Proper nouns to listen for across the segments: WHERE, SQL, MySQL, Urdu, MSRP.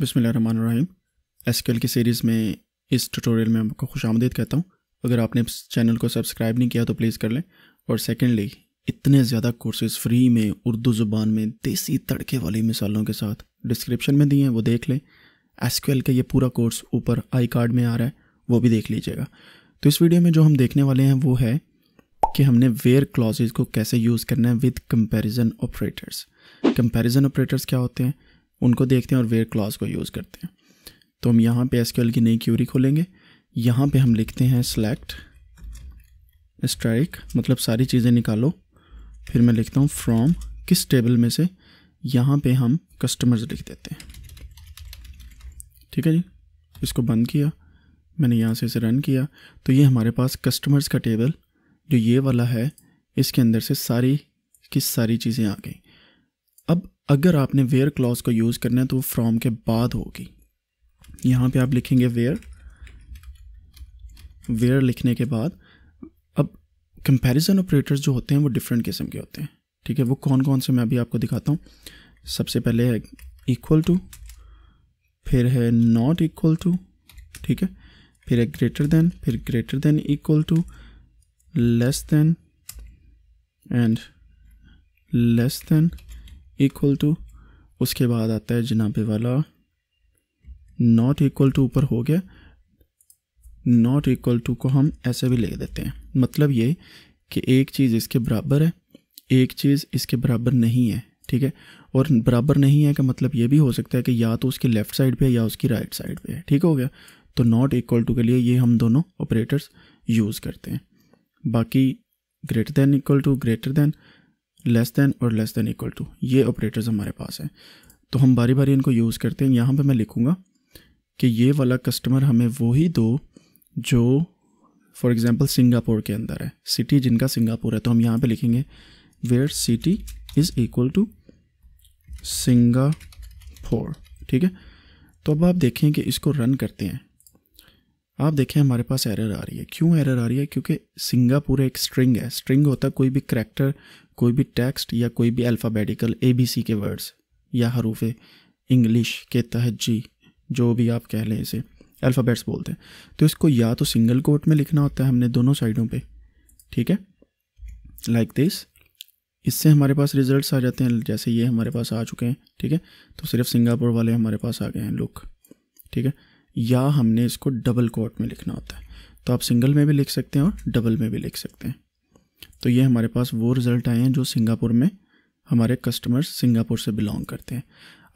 बिस्मिल्लाहिर्रहमानिर्रहीम। एसक्यूएल की सीरीज़ में इस ट्यूटोरियल में आपको खुशामदीद कहता हूँ। अगर आपने इस चैनल को सब्सक्राइब नहीं किया तो प्लीज़ कर लें। और सेकेंडली, इतने ज़्यादा कोर्सेज़ फ्री में उर्दू ज़ुबान में देसी तड़के वाली मिसालों के साथ डिस्क्रिप्शन में दिए हैं, वो देख लें। एसक्यूएल का ये पूरा कोर्स ऊपर आई कार्ड में आ रहा है, वो भी देख लीजिएगा। तो इस वीडियो में जो हम देखने वाले हैं वो है कि हमने वेयर क्लॉजेज़ को कैसे यूज़ करना है with comparison operators. Comparison operators क्या होते हैं उनको देखते हैं और वेयर क्लॉज को यूज़ करते हैं। तो हम यहाँ पे एसक्यूएल की नई क्यूरी खोलेंगे। यहाँ पे हम लिखते हैं सेलेक्ट स्ट्राइक, मतलब सारी चीज़ें निकालो। फिर मैं लिखता हूँ फ्रॉम किस टेबल में से, यहाँ पे हम कस्टमर्स लिख देते हैं। ठीक है जी, इसको बंद किया मैंने, यहाँ से इसे रन किया। तो ये हमारे पास कस्टमर्स का टेबल जो ये वाला है, इसके अंदर से सारी की सारी चीज़ें आ गई। अब अगर आपने वेयर क्लॉज को यूज़ करना है तो वो फ्रॉम के बाद होगी। यहाँ पे आप लिखेंगे वेयर, वेयर लिखने के बाद अब कंपैरिजन ऑपरेटर्स जो होते हैं वो डिफरेंट किस्म के होते हैं। ठीक है, वो कौन कौन से मैं अभी आपको दिखाता हूँ। सबसे पहले है इक्वल टू, फिर है नॉट इक्वल टू, ठीक है, फिर है ग्रेटर देन, फिर greater than equal to, less than and less than equal to. उसके बाद आता है जनाबे वाला नॉट इक्वल टू, ऊपर हो गया। नॉट इक्वल टू को हम ऐसे भी ले देते हैं, मतलब ये कि एक चीज़ इसके बराबर है, एक चीज़ इसके बराबर नहीं है। ठीक है, और बराबर नहीं है का मतलब ये भी हो सकता है कि या तो उसकी लेफ़्ट साइड पे है या उसकी राइट साइड पे है। ठीक हो गया, तो नॉट इक्वल टू के लिए ये हम दोनों ऑपरेटर्स यूज़ करते हैं। बाकी greater than equal to, greater than, less than और लेस दैन इक्वल टू, ये ऑपरेटर्स हमारे पास हैं। तो हम बारी बारी इनको यूज़ करते हैं। यहाँ पे मैं लिखूँगा कि ये वाला कस्टमर हमें वही दो जो फॉर एग्जांपल सिंगापुर के अंदर है, सिटी जिनका सिंगापुर है। तो हम यहाँ पे लिखेंगे where city is equal to Singapore. ठीक है, तो अब आप देखें कि इसको रन करते हैं। आप देखें हमारे पास एरर आ रही है। क्यों एरर आ रही है? क्योंकि सिंगापुर एक स्ट्रिंग है। स्ट्रिंग होता कोई भी करैक्टर, कोई भी टेक्स्ट या कोई भी अल्फ़ाबेटिकल ABC के वर्ड्स या हरूफ इंग्लिश के तहजी, जो भी आप कह लें, इसे अल्फ़ाबेट्स बोलते हैं। तो इसको या तो सिंगल कोट में लिखना होता है हमने दोनों साइडों पे, ठीक है, लाइक दिस। इससे हमारे पास रिजल्ट्स आ जाते हैं, जैसे ये हमारे पास आ चुके हैं। ठीक है, तो सिर्फ सिंगापुर वाले हमारे पास आ गए हैं, लुक। ठीक है, या हमने इसको डबल कोट में लिखना होता है। तो आप सिंगल में भी लिख सकते हैं और डबल में भी लिख सकते हैं। तो ये हमारे पास वो रिज़ल्ट आए हैं जो सिंगापुर में हमारे कस्टमर्स सिंगापुर से बिलोंग करते हैं।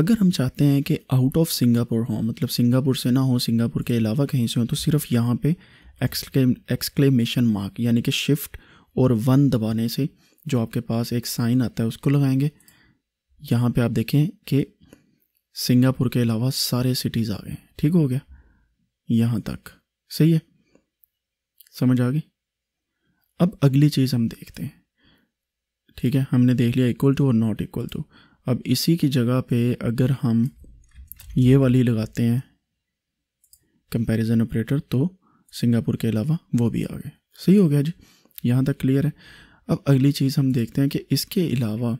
अगर हम चाहते हैं कि आउट ऑफ सिंगापुर हो, मतलब सिंगापुर से ना हो, सिंगापुर के अलावा कहीं से हो, तो सिर्फ यहाँ पे एक्सक्लेमेशन मार्क यानी कि शिफ्ट और 1 दबाने से जो आपके पास एक साइन आता है उसको लगाएंगे। यहाँ पे आप देखें कि सिंगापुर के अलावा सारे सिटीज़ आ गए। ठीक हो गया, यहाँ तक सही है, समझ आ गई। अब अगली चीज़ हम देखते हैं। ठीक है, हमने देख लिया इक्वल टू और नॉट इक्वल टू। अब इसी की जगह पे अगर हम ये वाली लगाते हैं कंपैरिजन ऑपरेटर, तो सिंगापुर के अलावा वो भी आ गए। सही हो गया जी, यहाँ तक क्लियर है। अब अगली चीज़ हम देखते हैं कि इसके अलावा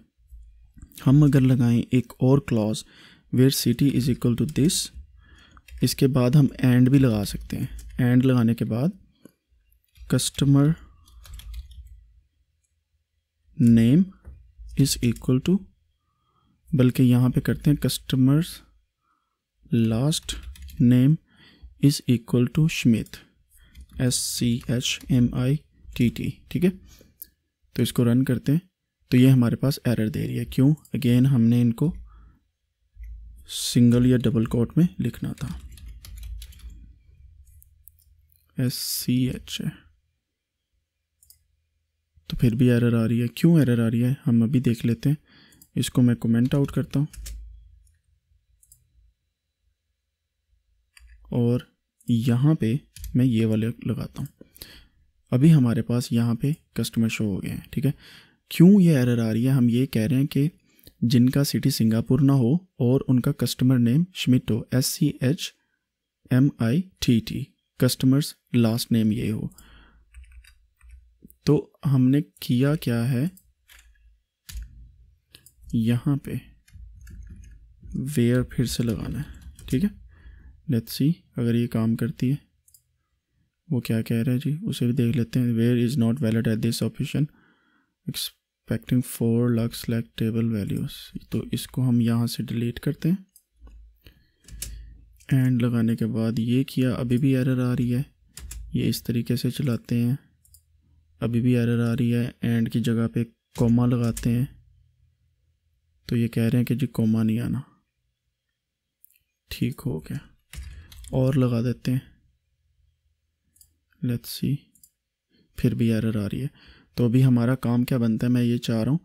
हम अगर लगाएं एक और clause where city is equal to this, इसके बाद हम एंड भी लगा सकते हैं। एंड लगाने के बाद customer name is equal to, बल्कि यहाँ पे करते हैं customers last name is equal to Schmitt, SCHMITT। ठीक है, तो इसको रन करते हैं। तो ये हमारे पास एरर दे रही है। क्यों? अगेन हमने इनको सिंगल या डबल कोट में लिखना था। SCH, तो फिर भी एरर आ रही है। क्यों एरर आ रही है हम अभी देख लेते हैं। इसको मैं कमेंट आउट करता हूँ और यहाँ पे मैं ये वाले लगाता हूँ। अभी हमारे पास यहाँ पे कस्टमर शो हो गए हैं। ठीक है, क्यों ये एरर आ रही है? हम ये कह रहे हैं कि जिनका सिटी सिंगापुर ना हो और उनका कस्टमर नेम शमित हो, SCHMITT, कस्टमर्स लास्ट नेम ये हो। तो हमने किया क्या है, यहाँ पे वेयर फिर से लगाना है। ठीक है। लेट्स सी अगर ये काम करती है। वो क्या कह रहा है जी उसे भी देख लेते हैं। Where is not valid at this option expecting 4 lakh selectable values. तो इसको हम यहाँ से डिलीट करते हैं। एंड लगाने के बाद ये किया, अभी भी एरर आ रही है। ये इस तरीके से चलाते हैं, अभी भी एरर आ रही है। एंड की जगह पे कोमा लगाते हैं तो ये कह रहे हैं कि जी कोमा नहीं आना। ठीक हो गया, और लगा देते हैं। लेट्स सी, फिर भी एरर आ रही है। तो अभी हमारा काम क्या बनता है, मैं ये चाह रहा हूँ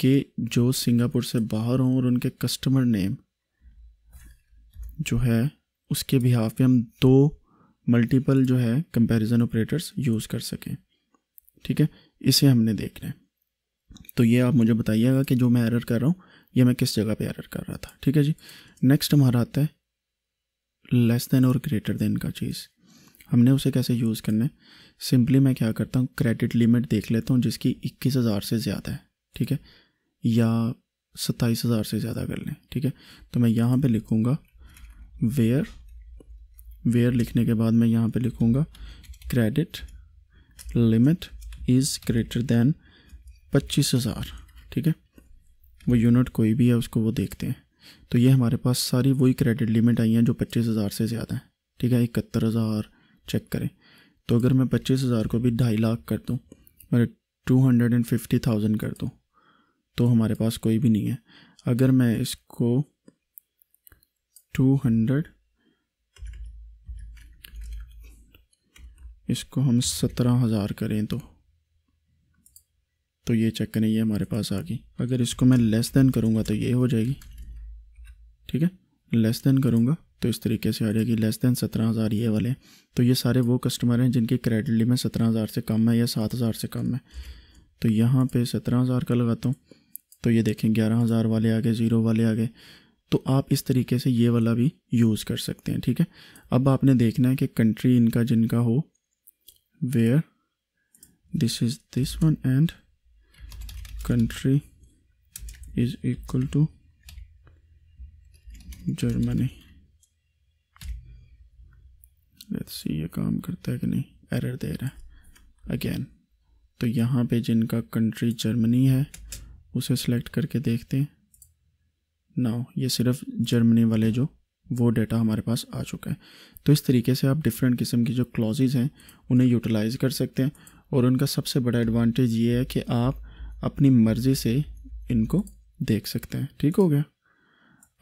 कि जो सिंगापुर से बाहर हों और उनके कस्टमर नेम जो है उसके बिहाफ पे हम दो मल्टीपल जो है कंपैरिजन ऑपरेटर्स यूज़ कर सकें। ठीक है, इसे हमने देखना है। तो ये आप मुझे बताइएगा कि जो मैं एरर कर रहा हूँ ये मैं किस जगह पे एरर कर रहा था। ठीक है जी, नेक्स्ट हमारा आता है लेस देन और ग्रेटर देन का चीज़। हमने उसे कैसे यूज़ करना है, सिंपली मैं क्या करता हूँ क्रेडिट लिमिट देख लेता हूँ जिसकी 21,000 से ज़्यादा है। ठीक है, या 27,000 से ज़्यादा कर लें। ठीक है, तो मैं यहाँ पे लिखूँगा वेयर लिखने के बाद मैं यहाँ पे लिखूँगा credit limit is greater than 25,000। ठीक है, वो यूनिट कोई भी है उसको वो देखते हैं। तो ये हमारे पास सारी वही क्रेडिट लिमिट आई हैं जो 25,000 से ज़्यादा है। ठीक है, 71,000 चेक करें। तो अगर मैं 25,000 को भी 2.5 लाख कर दूँ, मैं 250,000 कर दूँ, तो हमारे पास कोई भी नहीं है। अगर मैं इसको 200, इसको हम 17,000 करें तो ये चेक करें, ये हमारे पास आ गई। अगर इसको मैं लेस देन करूँगा तो ये हो जाएगी। ठीक है, लेस देन करूँगा तो इस तरीके से आ जाएगी लेस दैन 17,000। ये वाले तो ये सारे वो कस्टमर हैं जिनकी क्रेडिट लिमिट 17,000 से कम है या 7,000 से कम है। तो यहाँ पे 17,000 का लगाता हूँ तो ये देखें 11,000 वाले आ गए, 0 वाले आ गए। तो आप इस तरीके से ये वाला भी यूज़ कर सकते हैं। ठीक है, अब आपने देखना है कि कंट्री इनका जिनका हो where this is this one and country is equal to Germany. Let's see ये काम करता है कि नहीं, एरर दे रहा है अगेन। तो यहाँ पे जिनका कंट्री जर्मनी है उसे सेलेक्ट करके देखते हैं। नाउ ये सिर्फ जर्मनी वाले जो वो डेटा हमारे पास आ चुका है। तो इस तरीके से आप डिफरेंट किस्म की जो क्लॉजेज़ हैं उन्हें यूटिलाइज़ कर सकते हैं। और उनका सबसे बड़ा एडवांटेज ये है कि आप अपनी मर्ज़ी से इनको देख सकते हैं। ठीक हो गया,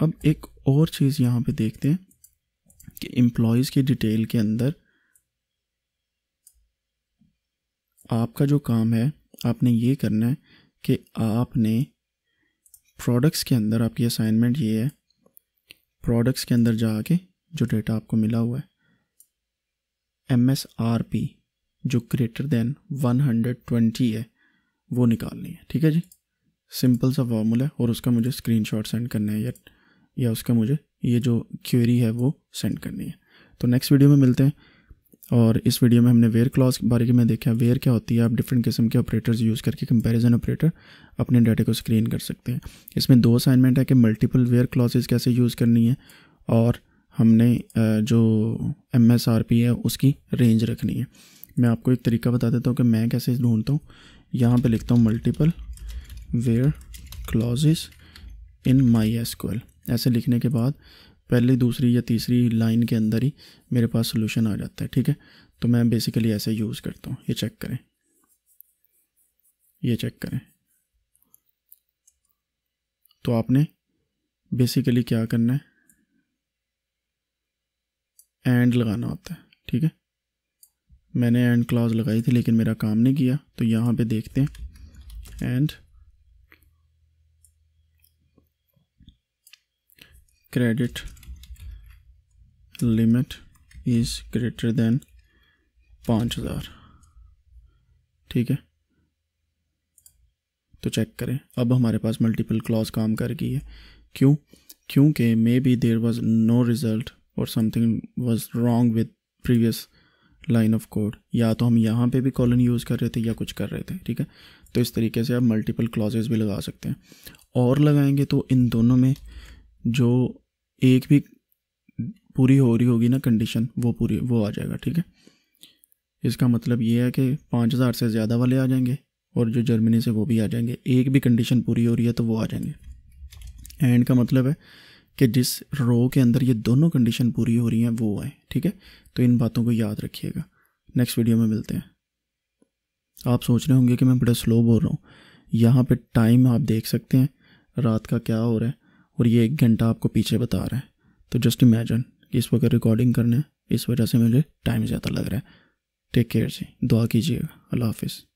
अब एक और चीज़ यहाँ पे देखते हैं कि एम्प्लॉयज़ की डिटेल के अंदर आपका जो काम है आपने ये करना है कि आपने प्रोडक्ट्स के अंदर, आपकी असाइनमेंट ये है प्रोडक्ट्स के अंदर जाके जो डेटा आपको मिला हुआ है MSRP जो ग्रेटर दैन 120 है वो निकालनी है। ठीक है जी, सिंपल सा फॉर्मूला है। और उसका मुझे स्क्रीनशॉट सेंड करना है या उसका मुझे ये जो क्वेरी है वो सेंड करनी है। तो नेक्स्ट वीडियो में मिलते हैं। और इस वीडियो में हमने वेयर क्लॉज के बारे में देखा, वेयर क्या होती है। आप डिफरेंट किस्म के ऑपरेटर्स यूज़ करके कंपैरिजन ऑपरेटर अपने डाटा को स्क्रीन कर सकते हैं। इसमें 2 असाइनमेंट है कि मल्टीपल वेयर क्लॉजेस कैसे यूज़ करनी है और हमने जो MSRP है उसकी रेंज रखनी है। मैं आपको एक तरीका बता देता हूँ कि मैं कैसे ढूंढता हूँ। यहाँ पर लिखता हूँ multiple where clauses in my SQL। ऐसे लिखने के बाद पहली, दूसरी या तीसरी लाइन के अंदर ही मेरे पास सोल्यूशन आ जाता है। ठीक है, तो मैं बेसिकली ऐसे यूज़ करता हूँ। ये चेक करें, ये चेक करें। तो आपने बेसिकली क्या करना है, एंड लगाना होता है। ठीक है, मैंने एंड क्लॉज लगाई थी लेकिन मेरा काम नहीं किया। तो यहाँ पे देखते हैं and credit limit is greater than 5,000। ठीक है, तो चेक करें, अब हमारे पास मल्टीपल क्लॉज काम कर गई है। क्यों? क्योंकि maybe there was no result और something was wrong with previous line of code. या तो हम यहाँ पे भी कॉलन यूज़ कर रहे थे या कुछ कर रहे थे। ठीक है, तो इस तरीके से आप मल्टीपल क्लॉजेस भी लगा सकते हैं। और लगाएंगे तो इन दोनों में जो एक भी पूरी हो रही होगी ना कंडीशन, वो आ जाएगा। ठीक है, इसका मतलब ये है कि 5000 से ज़्यादा वाले आ जाएंगे और जो जर्मनी से वो भी आ जाएंगे। एक भी कंडीशन पूरी हो रही है तो वो आ जाएंगे। एंड का मतलब है कि जिस रो के अंदर ये दोनों कंडीशन पूरी हो रही हैं वो आए। ठीक है, तो इन बातों को याद रखिएगा। नेक्स्ट वीडियो में मिलते हैं। आप सोच रहे होंगे कि मैं बड़ा स्लो बोल रहा हूँ, यहाँ पे टाइम आप देख सकते हैं रात का क्या हो रहा है, और ये 1 घंटा आपको पीछे बता रहा है। तो जस्ट इमेजिन कि इस वक्त रिकॉर्डिंग करना है, इस वजह से मुझे टाइम ज़्यादा लग रहा है। टेक केयर जी, दुआ कीजिएगा। अल्लाह हाफिज़।